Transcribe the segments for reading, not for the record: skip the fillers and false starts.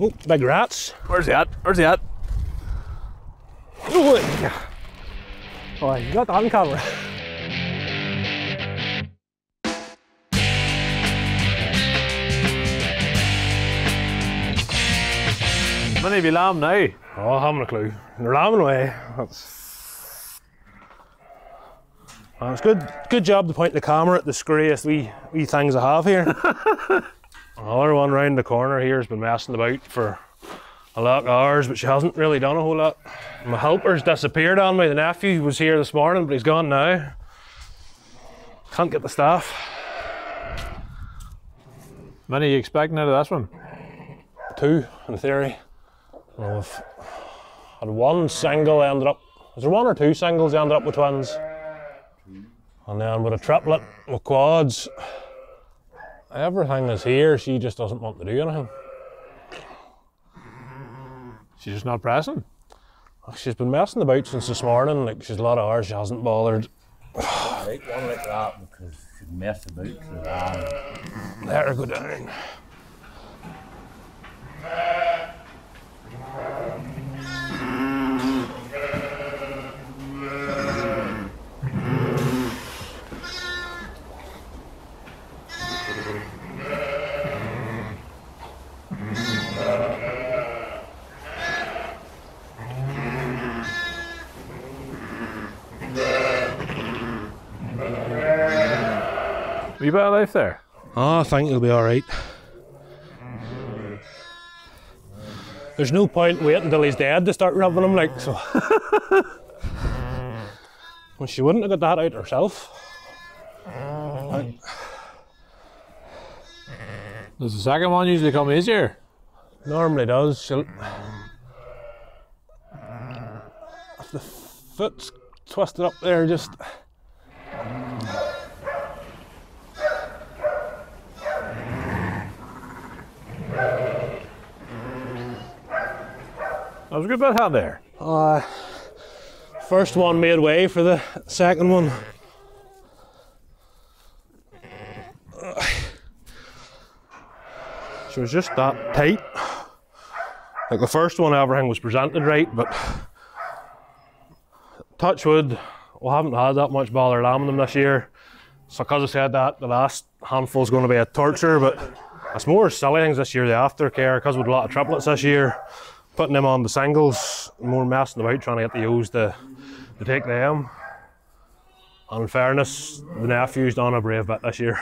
Oh, big rats. Where's he at? Where's he at? Oh, yeah. Oh, you got that on camera. How many have you lamb now? Oh, I haven't a clue. They're lambing away. That's good. Good job to point the camera at the scariest wee things I have here. Another one round the corner here has been messing about for a lot of hours, but she hasn't really done a whole lot. My helper's disappeared on me. The nephew was here this morning, but he's gone now. Can't get the staff. Many are you expecting out of this one? Two, in theory. Well, we've had one single ended up. Was there one or two singles ended up with twins? And then with a triplet, with quads, everything is here. She just doesn't want to do anything. She's just not pressing. She's been messing about since this morning. Like, she's a lot of hours. She hasn't bothered. I hate one like that because she messed about for that. Let her go down. You better life there. Oh, I think you'll be all right. There's no point waiting till he's dead to start rubbing him like so. Well, she wouldn't have got that out herself. Right. Does the second one usually come easier? Normally does. She'll... If the foot's twisted up there, just. That was a good bit out there. First one made way for the second one. So it was just that tight. Like the first one, everything was presented right, but touch wood, we haven't had that much bother lambing them this year. So because I said that, the last handful is going to be a torture, but it's more silly things this year, the aftercare, because we've had a lot of triplets this year. Putting them on the singles, more messing about trying to get the O's to take them. And in fairness, the nephew's done a brave bit this year.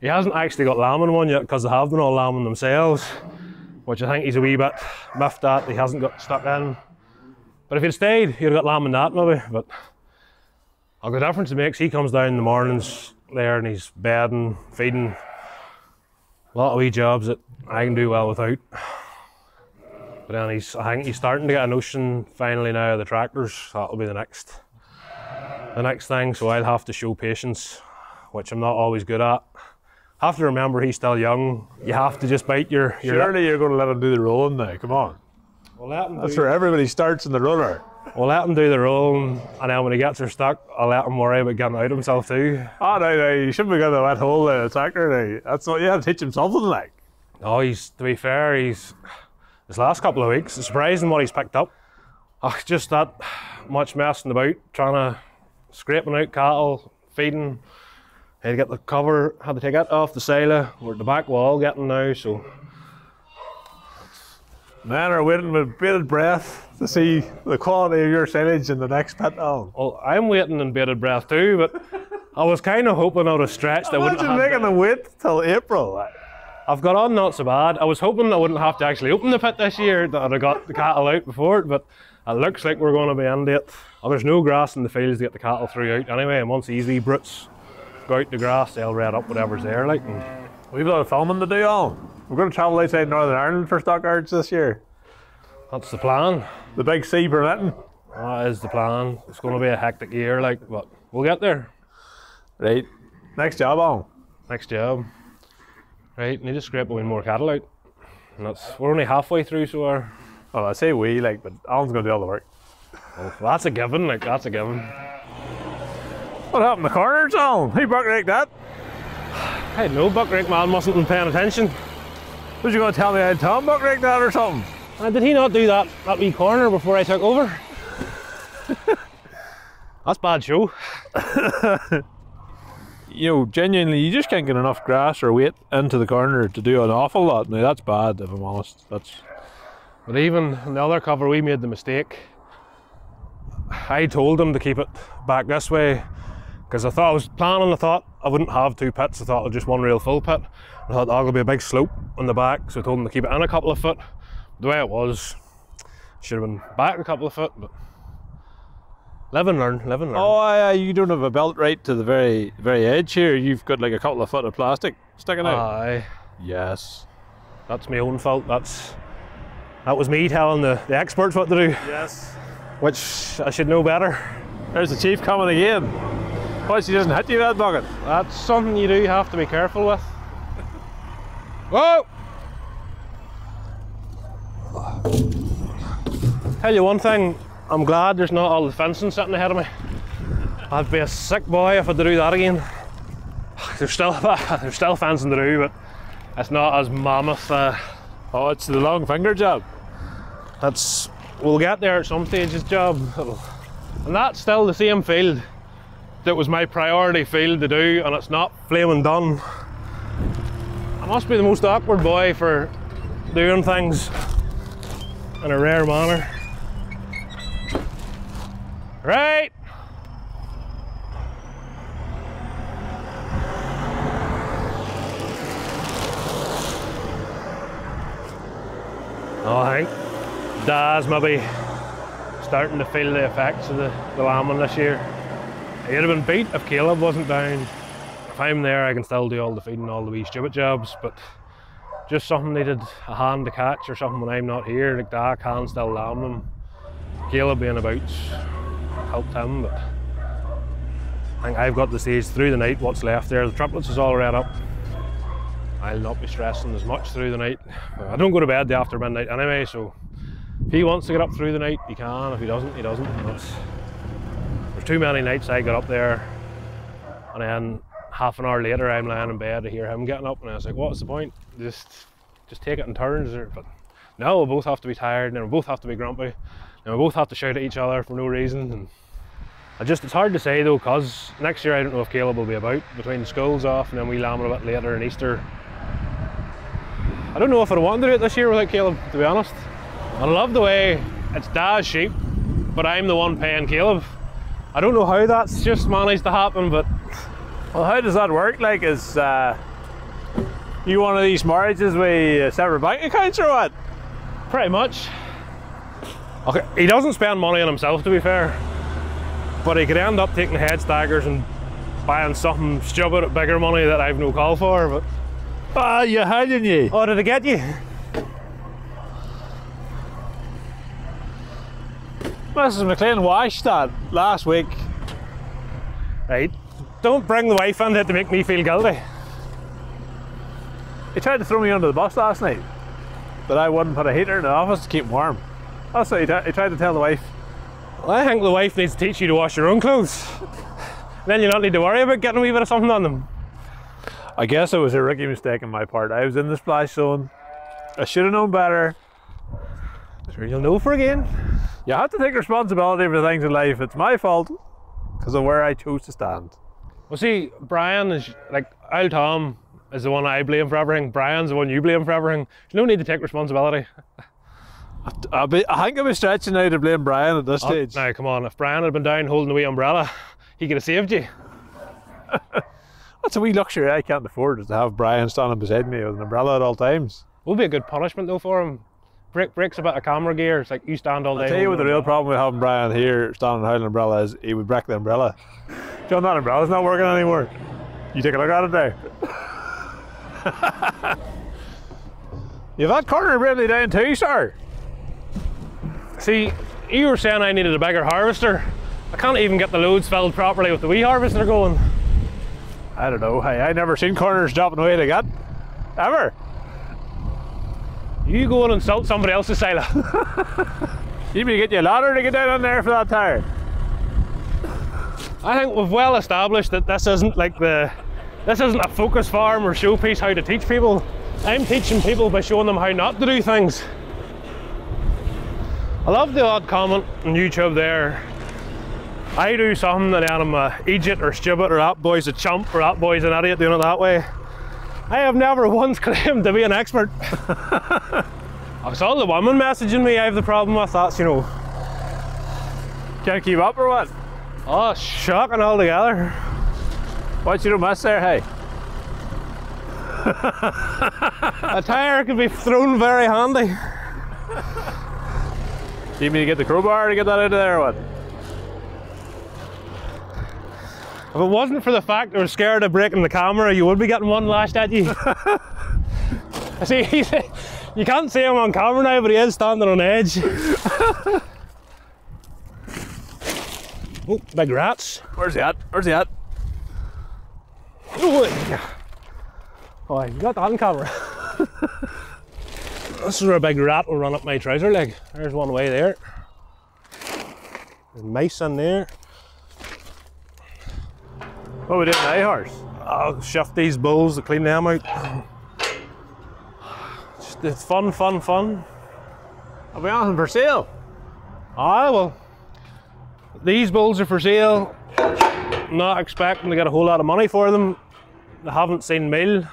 He hasn't actually got lambing one yet because they have been all lambing themselves, which I think he's a wee bit miffed at. He hasn't got stuck in. But if he'd stayed, he'd have got lambing that maybe. But the difference it makes, he comes down in the mornings there and he's bedding, feeding. A lot of wee jobs that I can do well without. But then I think he's starting to get a notion finally now of the tractors. That'll be the next thing. So I'll have to show patience, which I'm not always good at. Have to remember he's still young. You have to just bite your Surely lip. You're going to let him do the rolling now. Come on. We'll let him. That's where everybody starts in the roller. We'll let him do the rolling, and then when he gets her stuck, I'll let him worry about getting out himself too. Oh no, you shouldn't be going to let hold of the tractor now. That's what you have to teach him something like. No, to be fair, this last couple of weeks, it's surprising what he's picked up. Just that much messing about, trying to scraping out cattle, feeding. Had to get the cover, had to take it off the silo. We're at the back wall getting now, so. Men are waiting with bated breath to see the quality of your silage in the next pit. Oh, well, I'm waiting in bated breath too, but I was kind of hoping I would have stretched. Imagine making them wait till April. I've got on not so bad. I was hoping I wouldn't have to actually open the pit this year, that I'd have got the cattle out before it, but it looks like we're going to be in it. Oh, there's no grass in the fields to get the cattle through out anyway, and once these wee brutes go out the grass, they'll red up whatever's there. Like, we've got a filming to do all. We're going to travel outside Northern Ireland for stockyards this year. That's the plan. The big sea permitting. That is the plan. It's going to be a hectic year, like, but we'll get there. Right. Next job, all. Next job. Right, need to scrape away more cattle out. And we're only halfway through, so our... Well, I say we, like, but Alan's going to do all the work. Well, that's a given, like, that's a given. What happened to the corners, Alan? Who buck raked that? I had no buck rake, man, mustn't have been paying attention. Was you going to tell me I had Tom Buck rigged that or something? And did he not do that wee corner before I took over? That's bad show. You know, genuinely, you just can't get enough grass or weight into the corner to do an awful lot. Now, that's bad, if I'm honest. But even in the other cover, we made the mistake. I told him to keep it back this way, because I thought I was planning, I thought I wouldn't have two pits, I thought it was just one real full pit. I thought that'll be a big slope on the back, so I told him to keep it in a couple of foot. The way it was, should have been back a couple of foot, but live and learn, live and learn. Oh, you don't have a belt right to the very, very edge here. You've got like a couple of foot of plastic sticking out. Aye. Yes. That's my own fault. That was me telling the experts what to do. Yes. Which I should know better. There's the chief coming again. Why she doesn't hit you with that bucket? That's something you do have to be careful with. Whoa! Tell you one thing, I'm glad there's not all the fencing sitting ahead of me. I'd be a sick boy if I had to do that again. There's still fencing to do, but it's not as mammoth. Oh, it's the long finger job. We'll get there at some stage's job. And that's still the same field that was my priority field to do, and it's not flaming done. I must be the most awkward boy for doing things in a rare manner. Right! Oh, I think Dad's maybe starting to feel the effects of the lambing this year. He'd have been beat if Caleb wasn't down. If I'm there, I can still do all the feeding, all the wee stupid jobs, but just something needed a hand to catch or something when I'm not here. Like Dad can still lamb them. Caleb being about's helped him, but I think I've got the stage through the night, what's left there. The triplets is all red up. I'll not be stressing as much through the night. I don't go to bed after midnight anyway, so if he wants to get up through the night, he can. If he doesn't, he doesn't. There's too many nights I get up there and then half an hour later I'm lying in bed to hear him getting up and I was like, what's the point? Just take it in turns. But no, we both have to be tired and then we both have to be grumpy and we both have to shout at each other for no reason. And it's hard to say though, because next year I don't know if Caleb will be about between school's off and then we lamb it a bit later in Easter. I don't know if I'd want to do it this year without Caleb, to be honest. I love the way it's Dad's sheep, but I'm the one paying Caleb. I don't know how that's just managed to happen, but... Well, how does that work? Like, is you one of these marriages with separate bank accounts or what? Pretty much. Okay, he doesn't spend money on himself, to be fair. But he could end up taking head staggers and buying something stupid at bigger money that I've no call for, but... Ah, you're hiding you. Oh, did I get you? Mrs. McClean washed that last week. Right. Don't bring the wife in there to make me feel guilty. He tried to throw me under the bus last night, but I wouldn't put a heater in the office to keep warm. That's what he tried to tell the wife. Well, I think the wife needs to teach you to wash your own clothes. Then you don't need to worry about getting a wee bit of something on them. I guess it was a rookie mistake on my part. I was in the splash zone. I should have known better. Sure you'll know for again. You have to take responsibility for things in life. It's my fault because of where I chose to stand. Well, see, Brian is like, old Tom is the one I blame for everything. Brian's the one you blame for everything. There's no need to take responsibility. I think I'll be stretching now to blame Brian at this stage. Now, come on. If Brian had been down holding the wee umbrella, he could have saved you. That's a wee luxury I can't afford, is to have Brian standing beside me with an umbrella at all times. Would be a good punishment though for him. Breaks a bit of camera gear, it's like you stand all day. I'll tell you what the real problem with having Brian here standing holding an umbrella is, he would break the umbrella. John, that umbrella's not working anymore. You take a look at it now. You've that corner really down too, sir. See, you were saying I needed a bigger harvester. I can't even get the loads filled properly with the wee harvester going. I don't know, hey, I never seen corners dropping away like that. Ever. You go and insult somebody else's silo. You better get your ladder to get down in there for that tire. I think we've well established that this isn't a focus farm or showpiece how to teach people. I'm teaching people by showing them how not to do things. I love the odd comment on YouTube there. I do something and then I'm an idiot or stupid or that boy's a chump or that boy's an idiot doing it that way. I have never once claimed to be an expert. It's all the woman messaging me I have the problem with, that's, you know, can't keep up or what? Oh, shocking altogether. What you don't miss there, hey? A tire could be thrown very handy. Do you mean to get the crowbar to get that out of there or what? If it wasn't for the fact that we're scared of breaking the camera, you would be getting one lashed at you. I see, you can't see him on camera now, but he is standing on edge. Oh, big rats. Where's he at? Where's he at? Oh, I got that on camera. This is where a big rat will run up my trouser leg. There's one way there. There's mice in there. What are we doing now, horse? I'll shift these bowls to clean them out. Just it's fun, fun, fun. Have we anything for sale? Ah, well, these bowls are for sale. Not expecting to get a whole lot of money for them. They haven't seen meal.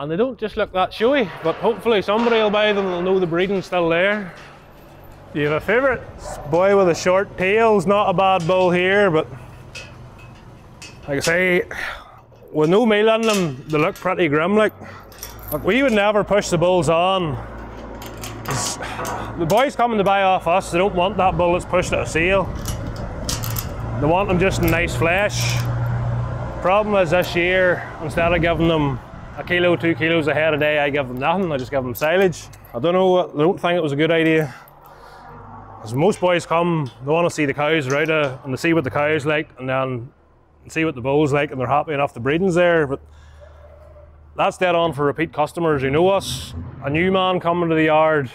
And they don't just look that showy, but hopefully somebody will buy them and they'll know the breeding's still there. Do you have a favourite? Boy with a short tail's not a bad bull here, but like I say, with no meal on them, they look pretty grim like. We would never push the bulls on. The boys coming to buy off us, they don't want that bull that's pushed at a sale. They want them just in nice flesh. Problem is this year, instead of giving them a kilo, 2 kilos a head a day, I give them nothing, I just give them silage. I don't know, I don't think it was a good idea. As most boys come, they want to see the cows right, and they see what the cows like, and then see what the bulls like, and they're happy enough the breeding's there, but that's dead on for repeat customers who know us. A new man coming to the yard,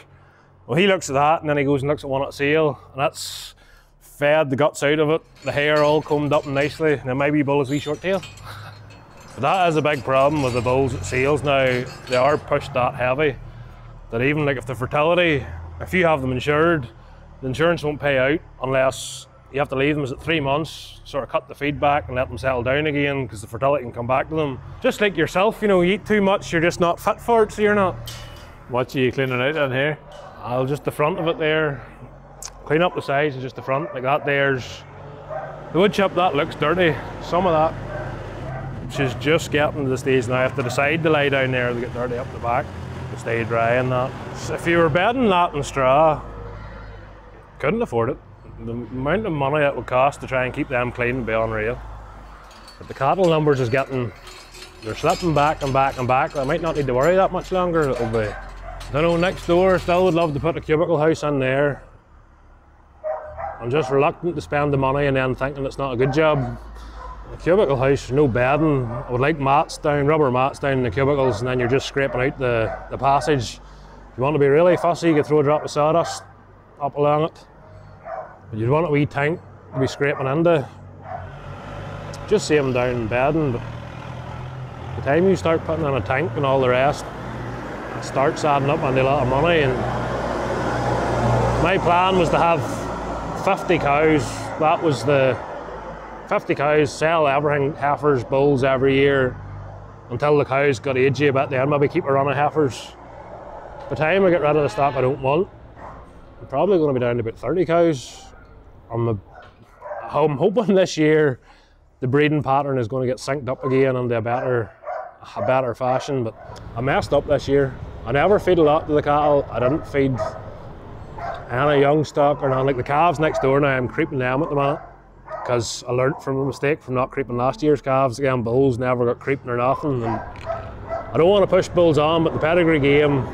well, he looks at that, and then he goes and looks at one at sale, and that's fed the guts out of it, the hair all combed up nicely, and it might be bull's wee short tail. But that is a big problem with the bulls at sales now. They are pushed that heavy that even like if the fertility, if you have them insured, the insurance won't pay out unless you have to leave them at 3 months, sort of cut the feed back and let them settle down again because the fertility can come back to them. Just like yourself, you know, you eat too much, you're just not fit for it, so you're not. What are you cleaning out in here? I'll just the front of it there. Clean up the sides and just the front, like that there's. The wood chip, that looks dirty. Some of that. She's just getting to the stage now. If they decide to lie down there, they get dirty up the back. They stay dry and that. So if you were bedding that in straw, couldn't afford it. The amount of money it would cost to try and keep them clean would be unreal. But the cattle numbers is getting, they're slipping back and back and back. I might not need to worry that much longer. It'll be, I don't know, next door, still would love to put a cubicle house in there. I'm just reluctant to spend the money and then thinking it's not a good job. A cubicle house, no bedding. I would like mats down, rubber mats down in the cubicles, and then you're just scraping out the passage. If you want to be really fussy, you could throw a drop of sawdust up along it. But you'd want a wee tank to be scraping into. Just see them down in bedding, but the time you start putting in a tank and all the rest, it starts adding up on a lot of money. And my plan was to have 50 cows. That was the 50 cows, sell everything, heifers, bulls every year until the cows got agey a bit then, maybe keep a run of heifers. By the time I get rid of the stock I don't want, I'm probably going to be down to about 30 cows. I'm hoping this year the breeding pattern is going to get synced up again into a better fashion, but I messed up this year. I never feed a lot to the cattle, I didn't feed any young stock or nothing. Like the calves next door now, I'm creeping them at the moment, because I learnt from a mistake from not creeping last year's calves again. Bulls never got creeping or nothing, and I don't want to push bulls on, but the pedigree game,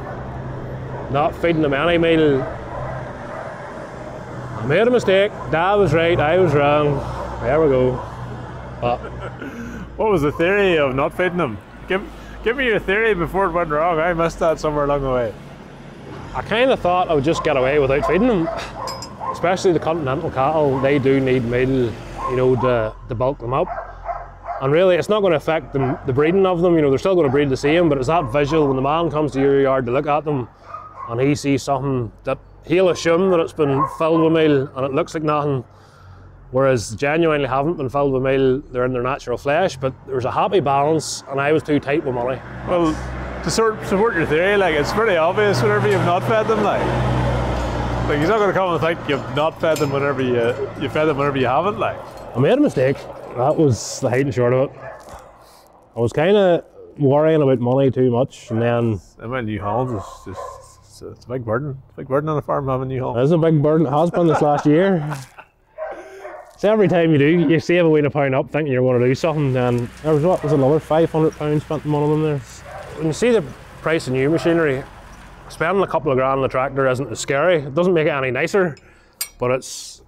not feeding them any meal. I made a mistake, Dad was right, I was wrong, there we go. But what was the theory of not feeding them? Give me your theory before it went wrong, I missed that somewhere along the way. I kind of thought I would just get away without feeding them. Especially the continental cattle, they do need meal, you know, to bulk them up. And really, it's not going to affect the breeding of them. You know, they're still going to breed the same, but it's that visual when the man comes to your yard to look at them and he sees something that he'll assume that it's been filled with meal and it looks like nothing, whereas genuinely haven't been filled with meal, they're in their natural flesh. But there's a happy balance, and I was too tight with money. Well, to support your theory, like, it's pretty obvious whenever you've not fed them, like he's not going to come and think you've not fed them whenever you fed them whenever you haven't, like. I made a mistake. That was the height and short of it. I was kind of worrying about money too much, and then... I mean, New Holland is just, it's a big burden. Big burden on a farm having New Holland. It is a big burden. It has been this last year. So every time you do, you save away a pound up thinking you're going to do something, and there was, what was another £500 spent on one of them there. When you see the price of new machinery, spending a couple of grand on the tractor isn't as scary. It doesn't make it any nicer, but it's...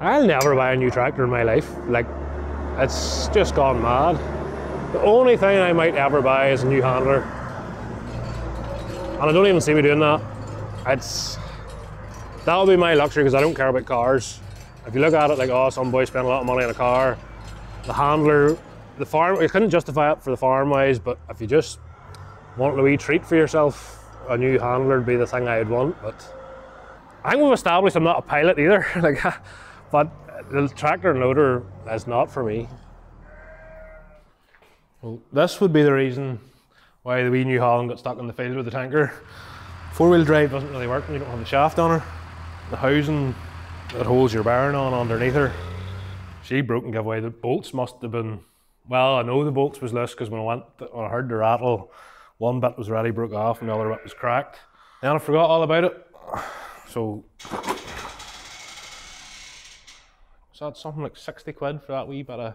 I'll never buy a new tractor in my life. Like, it's just gone mad. The only thing I might ever buy is a new handler. And I don't even see me doing that. It's... That'll be my luxury, because I don't care about cars. If you look at it like, oh, some boy spent a lot of money on a car, the handler, the farm, you couldn't justify it for the farm wise, but if you just want a wee treat for yourself, a new handler would be the thing I would want. But I think we've established I'm not a pilot either, like, but the tractor and loader is not for me. Well, this would be the reason why the wee New Holland got stuck in the field with the tanker. Four-wheel drive doesn't really work when you don't have the shaft on her. The housing that holds your bearing on underneath her, she broke and gave away. The bolts must have been, well, I know the bolts was loose, because when I heard the rattle, one bit was already broke off and the other bit was cracked. Then I forgot all about it. So, was that something like 60 quid for that wee bit of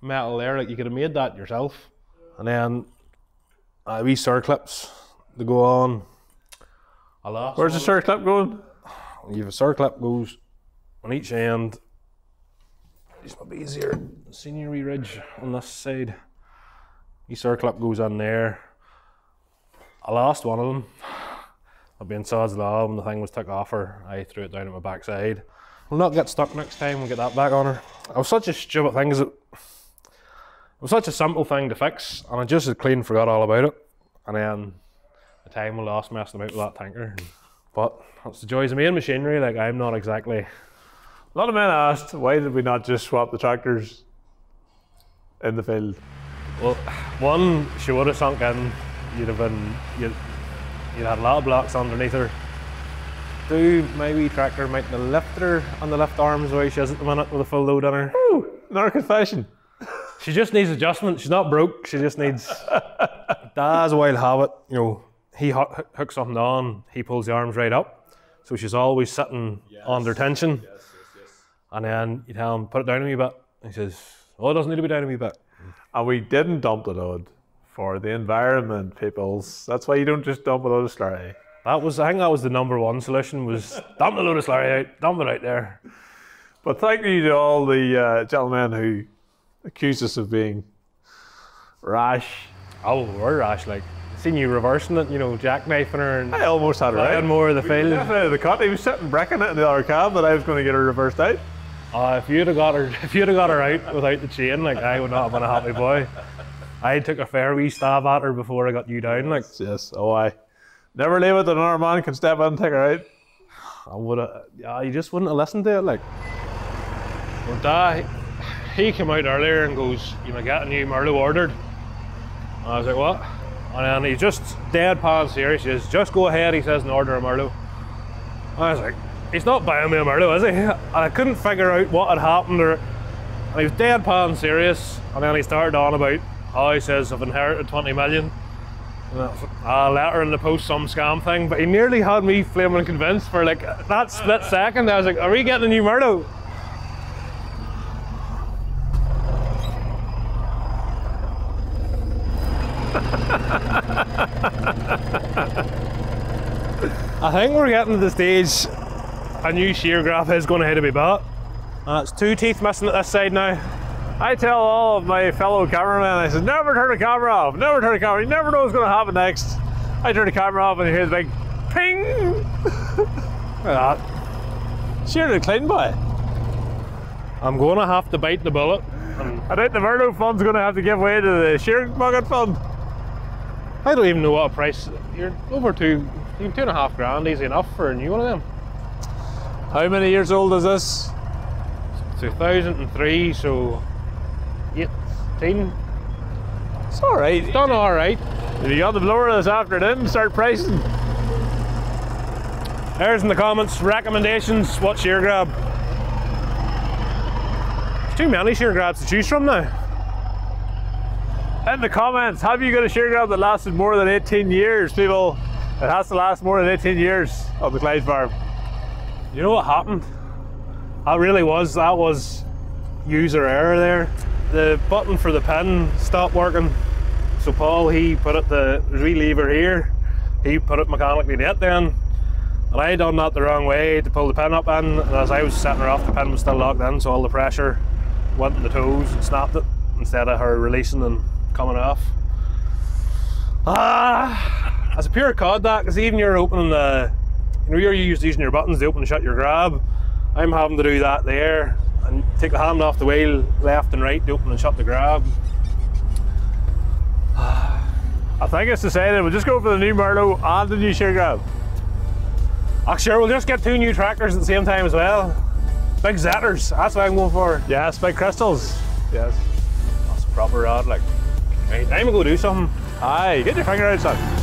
metal there? Like, you could have made that yourself. And then wee circlips that go on. Where's the circlip going? You have a circlip goes on each end. This might be easier. Senior wee ridge on this side. The circlip goes on there. I lost one of them. I've been sod's law, and the thing was took off her. I threw it down at my backside. We'll not get stuck next time. We'll get that back on her. It was such a stupid thing. It was such a simple thing to fix, and I just had clean forgot all about it. And then the time we lost messing about with that tanker. But that's the joys of main machinery. Like, I'm not exactly... A lot of men asked, why did we not just swap the tractors in the field? Well, one, she would have sunk in. You'd had a lot of blocks underneath her. Two, my wee tractor might have lifted her on the left arms where she is at the minute with a full load on her. Ooh, another confession. She just needs adjustment. She's not broke. She just needs... Dad's wild habit, you know. He hooks something on, he pulls the arms right up, so she's always sitting under tension. Yes. And then you tell him, put it down a wee bit. He says, oh, it doesn't need to be down a wee bit. And we didn't dump the load for the environment, peoples. That's why you don't just dump a load of slurry. That was, I think that was the number one solution, was dump the load of slurry out, dump it out there. But thank you to all the gentlemen who accused us of being rash. Oh, we're rash, like. Seen you reversing it, you know, jackknifing her, and I almost had it right. More of the field. Out of the cut, he was sitting bricking it in the other cab, but I was going to get her reversed out. If you'd have got her out without the chain, like, I would not have been a happy boy. I took a fair wee stab at her before I got you down, like. Yes, oh, I never leave it that another man can step in and take her out. I would have. Yeah, you just wouldn't have listened to it, like. Well, Dad, he came out earlier and goes, "You might get a new Merlo ordered." And I was like, "What?" And then he just deadpan serious, he says, just go ahead, he says, and order a Merlo. And I was like, he's not buying me a Merlo, is he? And I couldn't figure out what had happened, or, and he was deadpan serious, and then he started on about, oh, he says, I've inherited 20 million. And a letter in the post, some scam thing, but he nearly had me flaming convinced for like that split second. I was like, are we getting a new Merlo? I think we're getting to the stage a new shear graph is going to have to be bought. And it's two teeth missing at this side now. I tell all of my fellow cameramen, I said, never turn the camera off, never turn the camera off, you never know what's going to happen next. I turn the camera off and you hear the big ping. Look at that. Shear McClean by. I'm going to have to bite the bullet. happening. I think the Merlo fund's going to have to give way to the share market fund. I don't even know what a price. You're over two and a half grand easy enough for a new one of them. How many years old is this? 2003, so 18. It's all right. It's done all right. If you got the blower this afternoon, start pricing. There's in the comments recommendations. What shear grab? There's too many shear grabs to choose from now. In the comments, have you got a shear grab that lasted more than 18 years, people? It has to last more than 18 years on the Clyde Farm. You know what happened? That was user error there. The button for the pin stopped working, so Paul, he put it, the lever here, he put it mechanically dead then, and I done that the wrong way to pull the pin up in, and as I was setting her off, the pin was still locked in, so all the pressure went in the toes and snapped it instead of her releasing and coming off. As a pure cod that, because even you're opening the, you know, you're using your buttons to open and shut your grab, I'm having to do that there, and take the hand off the wheel left and right to open and shut the grab. I think it's decided we'll just go for the new Merlo and the new shear grab. Oh, sure, we'll just get two new tractors at the same time as well. Big Zetters, that's what I'm going for. Yes, big crystals. Yes. That's a proper rod, like. Right, I'm gonna go do something. Aye, get your finger out, son.